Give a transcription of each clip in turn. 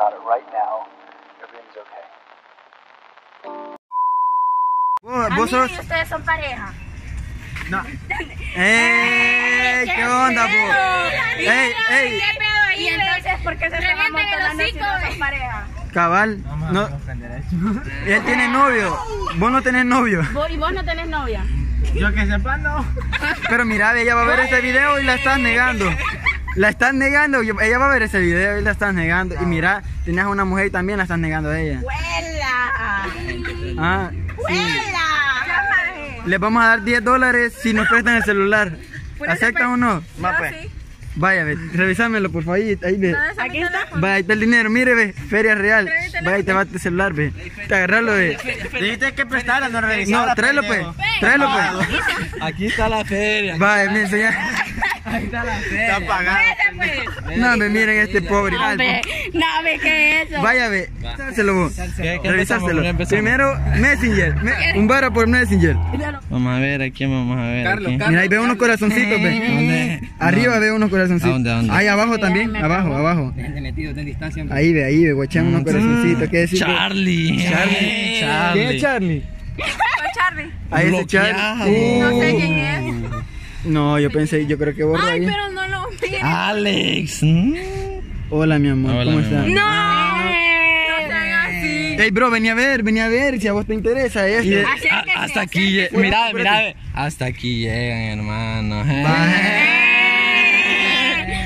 about it right now. Everything's okay. ¿Vos sos? Y ustedes son pareja. No. ¿Qué onda, pues? ¿Qué pedo ahí? ¿Y entonces por qué se están amontonando si no son pareja? Cabal, no. Él tiene novio. Vos no tenés novio. Y vos no tenés novia. Yo que sepa, no. Pero mira, ella va a ver este video y la estás negando. La estás negando, ella va a ver ese video y la estás negando. Y mira, tenías una mujer y también la estás negando a ella. ¡Huela! Ah, sí. Les vamos a dar $10 si nos prestan el celular. ¿Aceptan o no? Va, pues. Vaya, ve, revisámelo, por favor. Ahí ve. Aquí está. Vaya, ahí está el dinero, mire, ve. Feria real. Vaya, ahí te va tu celular, ve. Te agarralo, ve. Dijiste que prestara, no revisara. No, tráelo, pues. Tráelo, pues. Aquí está la feria. Vaya, me enseña. Ahí está la feria. Está pagado. No, me miren este pobre. No, ve, ¿qué es eso? Vaya, ve. Revisárselo. Revisárselo. Primero, Messenger. Un vara por Messenger. Vamos a ver aquí, vamos a ver. Carlos, mira, ahí ve unos corazoncitos, ve. Arriba ve unos corazoncitos. ¿A dónde, dónde? Ahí abajo también. Abajo, abajo. Ahí ve, guachán, unos corazoncitos. ¿Qué decir? Charlie. Charlie. ¿Quién es Charlie? Charlie. Ahí es Charlie. No sé quién es. No, yo pensé, yo creo que borró. Ay, pero no lo vi. Alex. Hola, mi amor. Hola, ¿cómo estás? No, no sean así. Ey, bro, venía a ver si a vos te interesa esto. Hasta aquí llegan. Mirá, mirá. Hasta aquí llegan, hermano.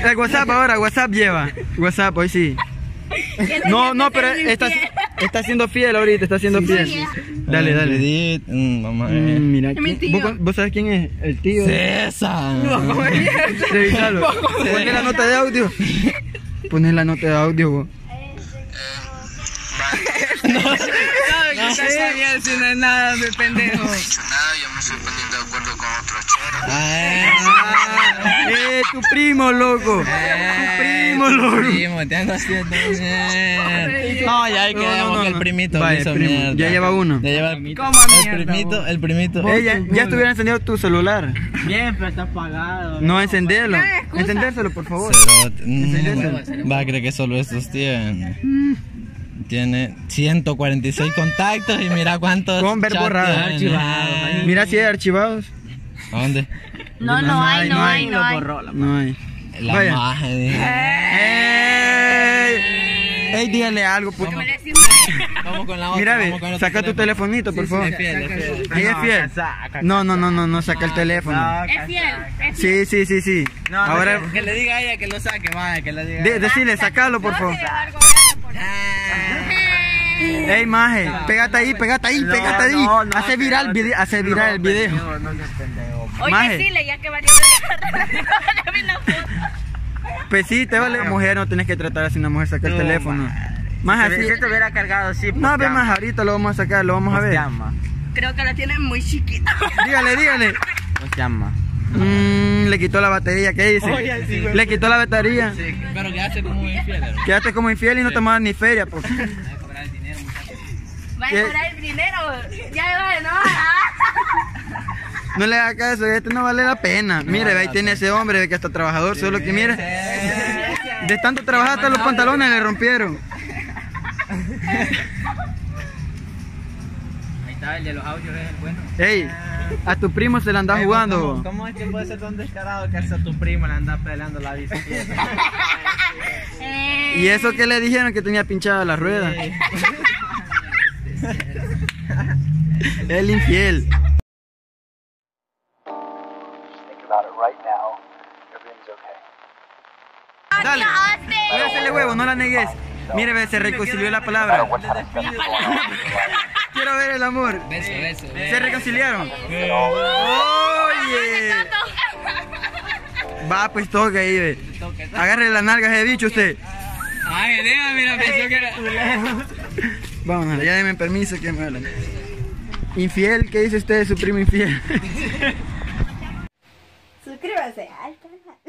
El WhatsApp ahora, WhatsApp lleva. WhatsApp, hoy sí. No, no, pero está siendo fiel ahorita, está siendo fiel. Dale, dale. Mamá, mira, ¿vos sabés quién es? El tío. César. Revisalo. Poné la nota de audio. Poné la nota de audio, vos. No, no sé bien si no es nada de pendejo. No he dicho nada, yo me estoy poniendo de acuerdo con otro chero. Tu primo, loco. Primo, te ando haciendo. No, ya hay que no, que el primito vale, hizo mierda. Ya lleva uno. Ya lleva el, ¿cómo mierda, el primito. Ya estuviera encendido tu celular. Bien, pero está apagado. No, encenderlo. Encendérselo, por favor. Va, creo que solo estos tienen. Tiene 146 contactos y mira cuántos. Con ver borrados, archivados. Mira si hay archivados. ¿A dónde? No, no hay, no hay, no hay. No hay. La magia. Ey, dígale algo, puto. Vamos con la otra. Mira, vamos con saca tu telefonito, por favor. Es fiel, es fiel. No, saca el teléfono. Es fiel. Sí. Ahora que le diga a ella que lo saque, vaya, que le diga. Decile, sacalo, por favor. Ey, maje, pégate ahí. Hace viral el video. Oye, decile, ya que va a pues sí, te vale mujer, no tienes que tratar así una mujer, sacar el teléfono. Más así. Si esto hubiera cargado, sí. No, ve más, ahorita lo vamos a sacar, lo vamos a ver. Creo que la tienen muy chiquita. Dígale. Le quitó la batería, ¿qué dice? Oye, sí, le quitó la batería. Sí, pero quedaste como infiel, hermano. Quedaste como infiel y no te mandas ni feria, por favor. Va a cobrar el dinero, ya va, no. No le haga caso, este no vale la pena. Mire, ahí tiene ese hombre que está trabajador, solo que mire. De tanto trabajar hasta los pantalones le rompieron. Ahí está, el de los audios es el bueno. Ey, a tu primo se la anda jugando. ¿Cómo es que puede ser tan descarado que hasta tu primo le anda pelando la bicicleta? Y eso que le dijeron que tenía pinchada la rueda. El infiel. Dale, pégale huevo, no la negues. Mire, ve, se reconcilió la palabra. Quiero ver el amor. Beso. Se reconciliaron. Oye. Va, pues toque ahí, ve. Agarre las nalgas de bicho usted. Ay, déjame la presión que era. Vamos, ya denme permiso que me hablan. Infiel, ¿qué dice usted de su primo infiel? Suscríbase al canal.